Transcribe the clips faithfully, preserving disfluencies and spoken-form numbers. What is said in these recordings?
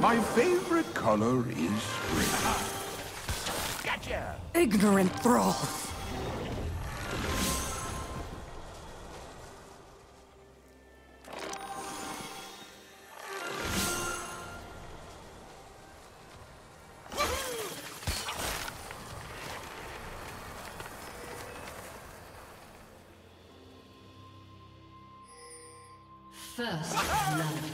My favorite color is green. Gotcha! Ignorant thralls! First love.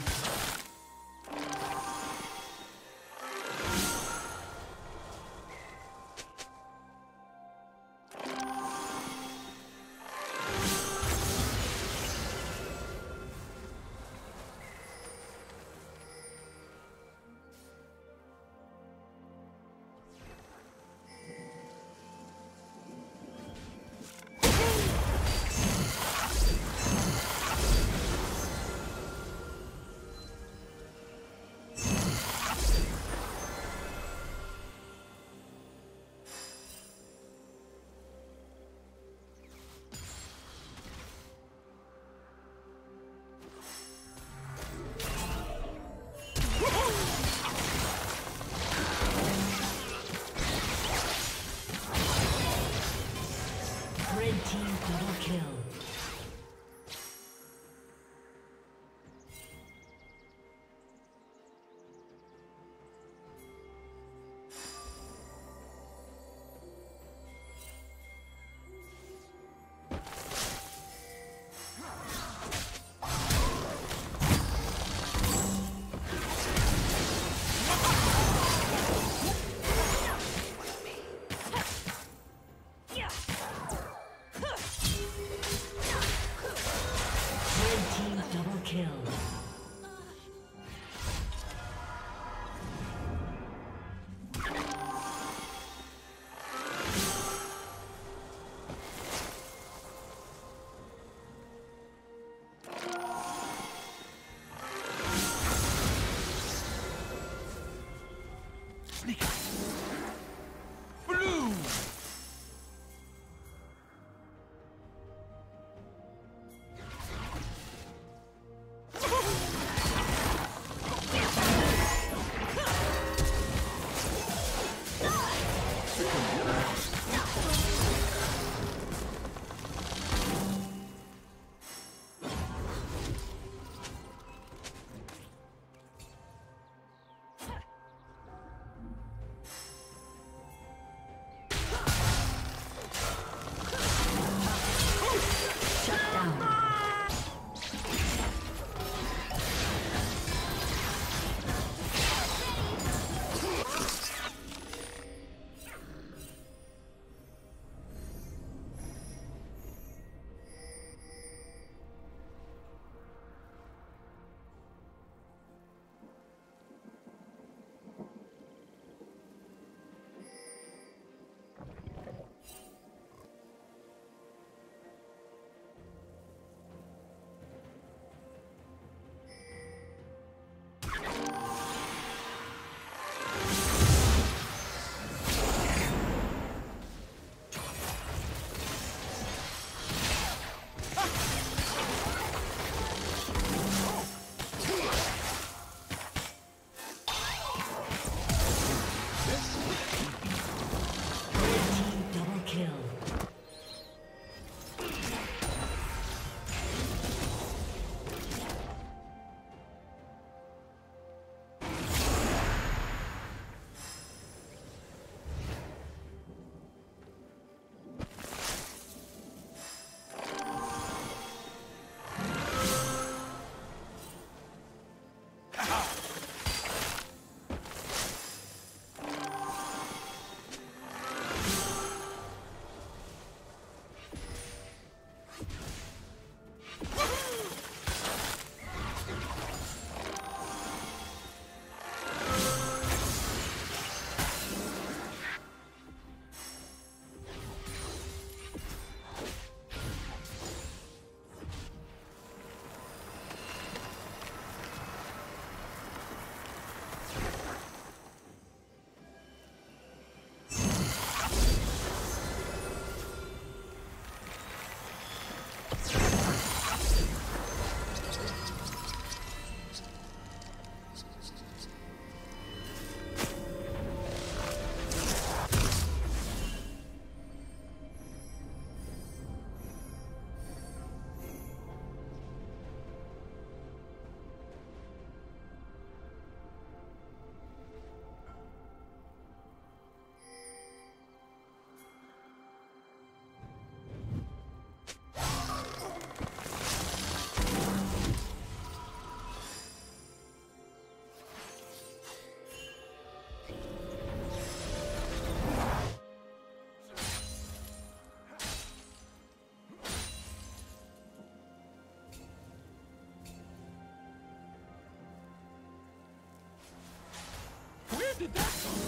did that come?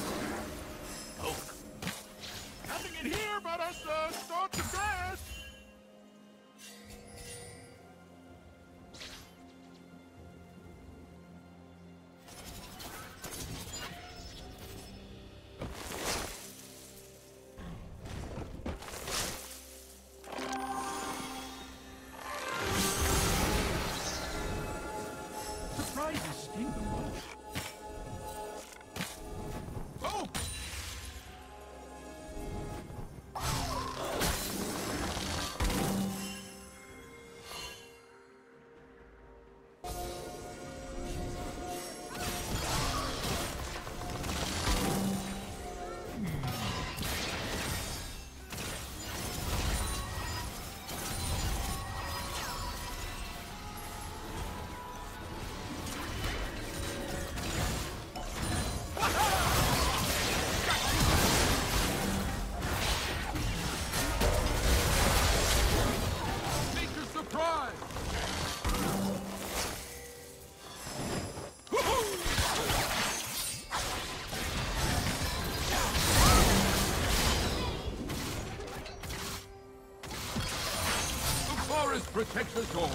Oh. Nothing in here but us uh, start to crash. Protect us all.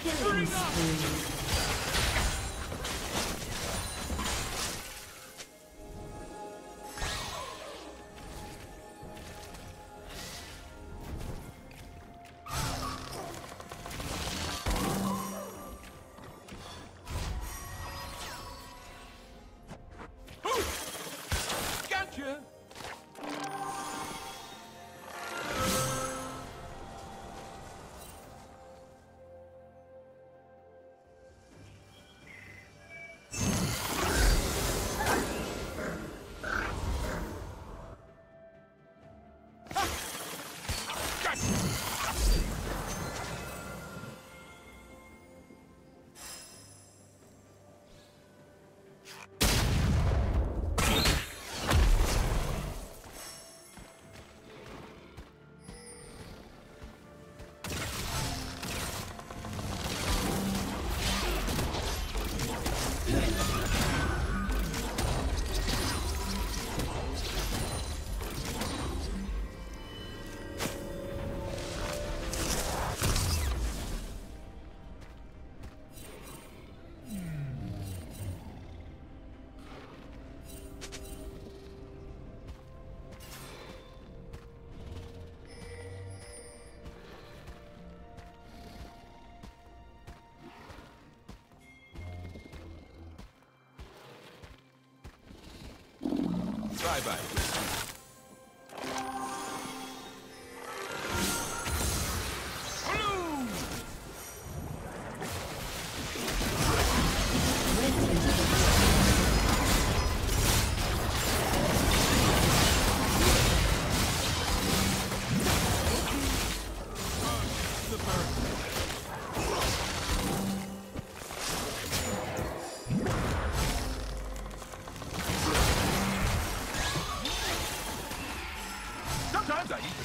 Killing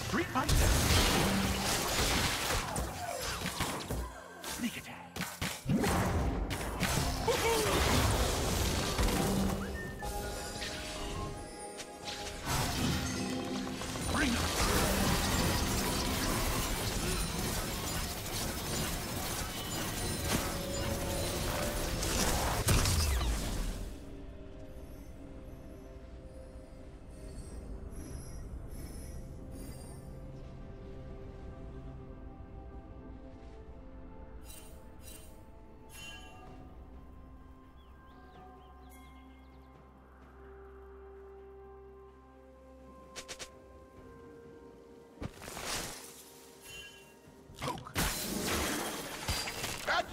spree. Bye-bye. Sneak attack.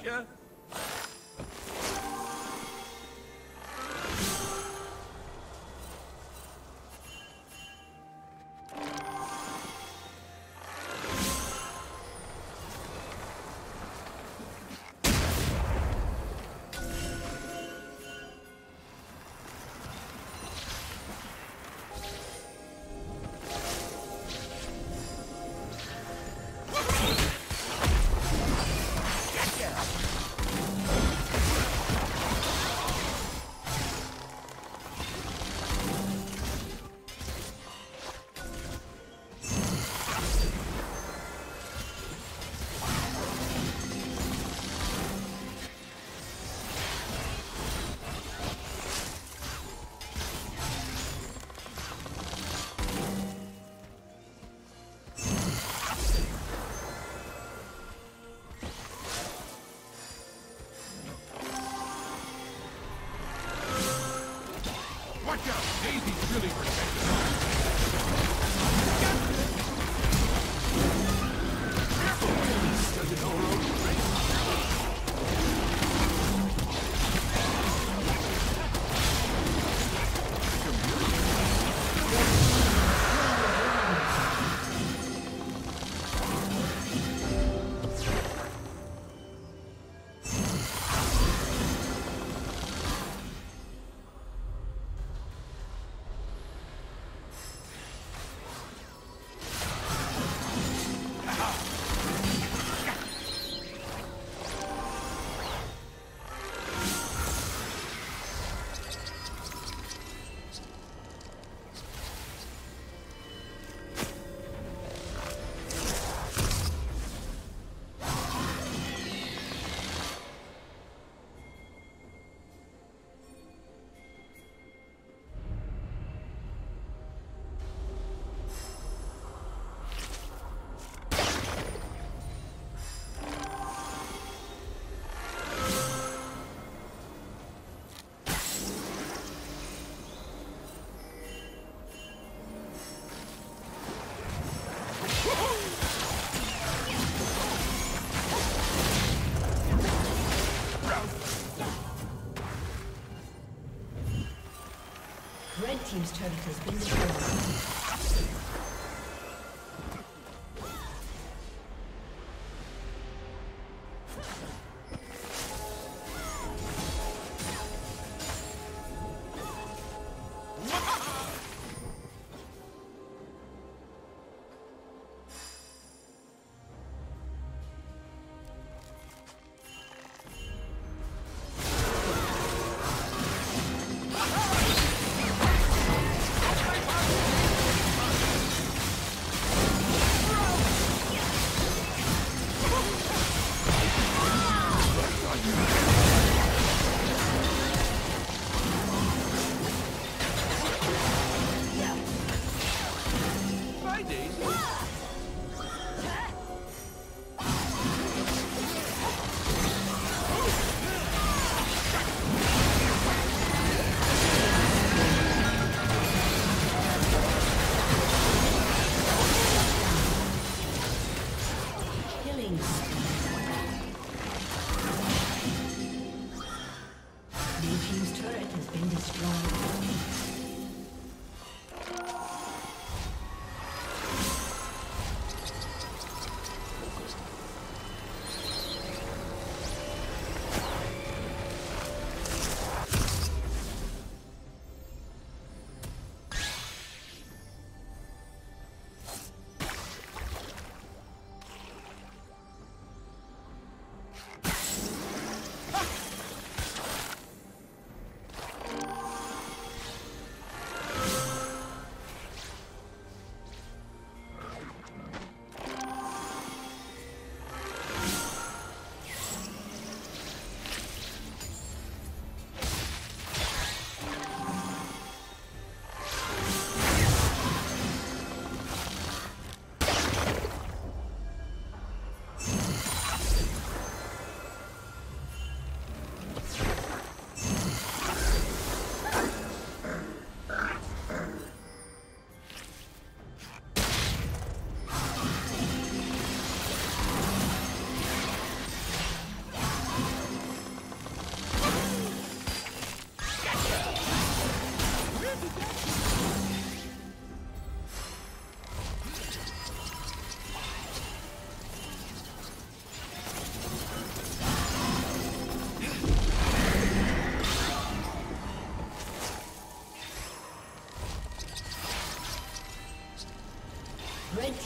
ya? Daisy's really Team's turret has been destroyed.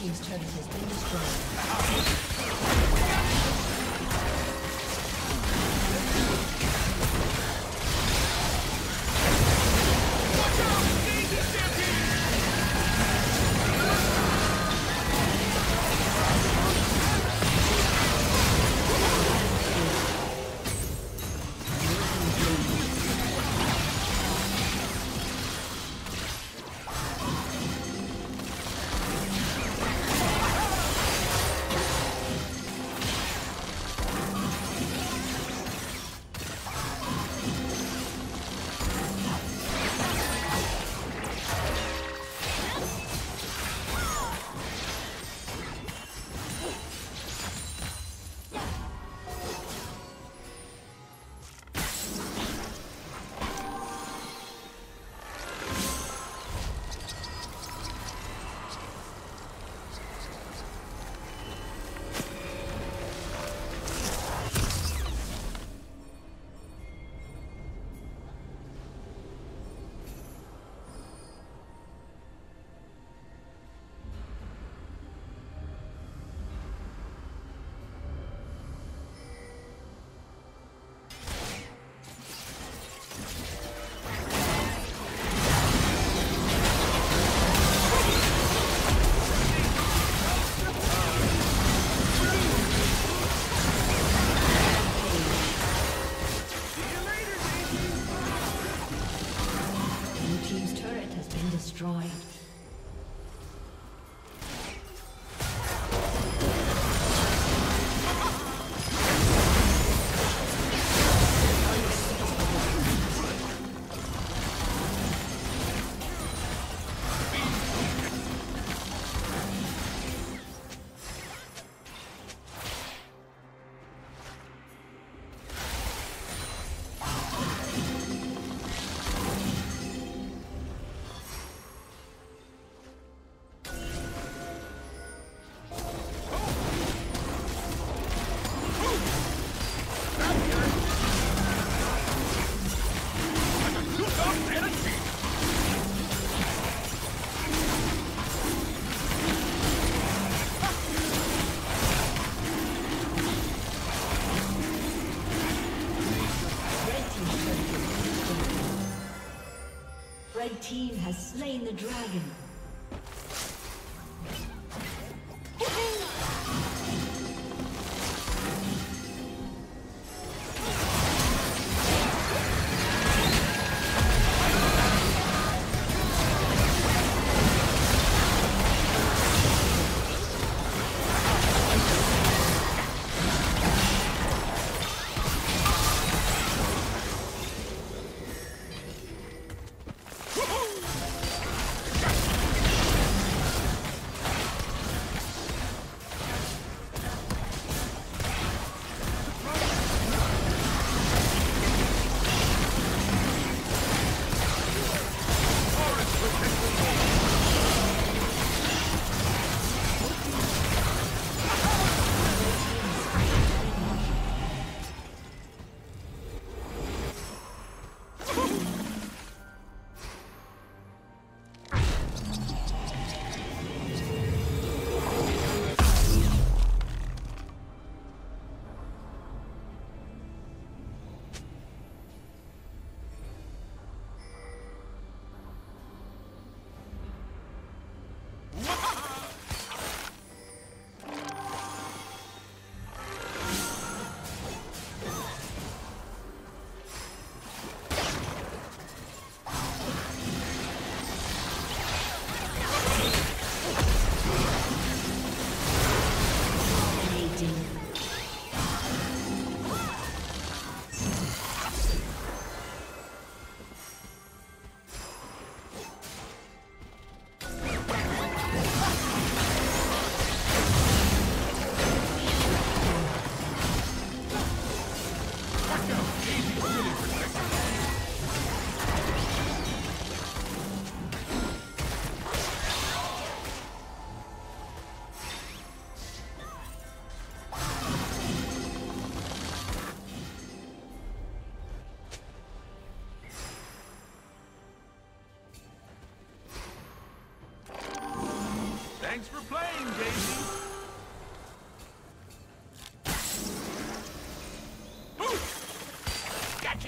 team's turret has been destroyed. Watch out! Danger! Destroyed. Red team has slain the dragon. Let's go.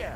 here.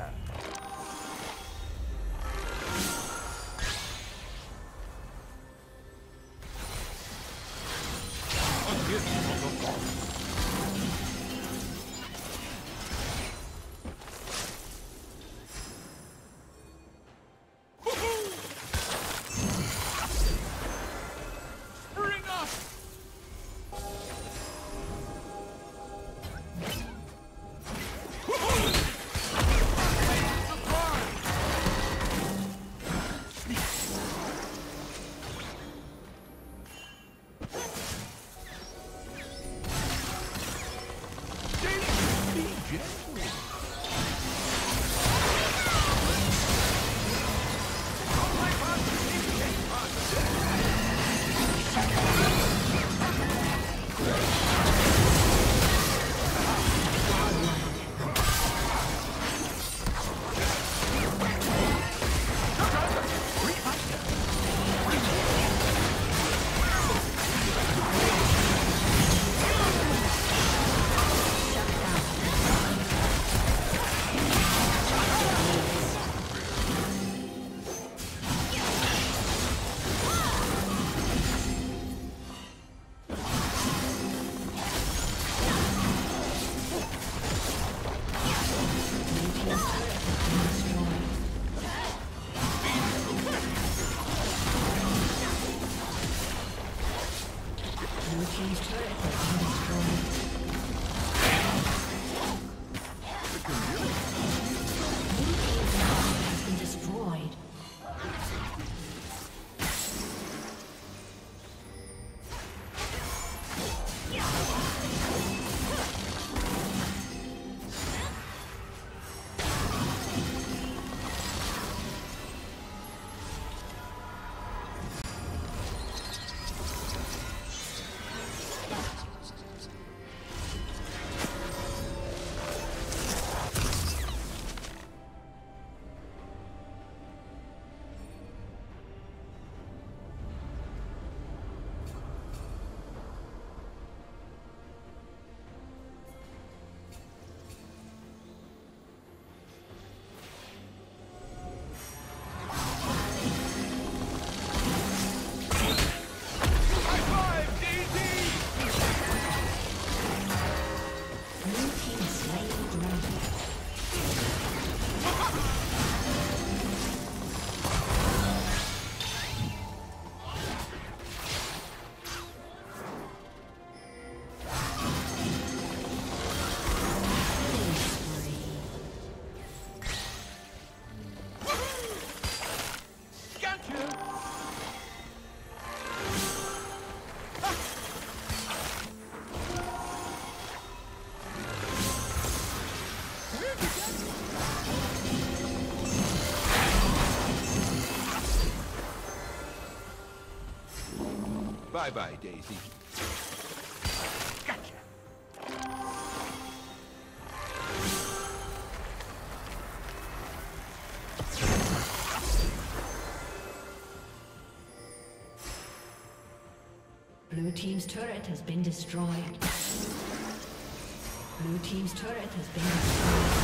Bye-bye, Daisy. Gotcha. Blue team's turret has been destroyed. Blue team's turret has been destroyed.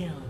kill.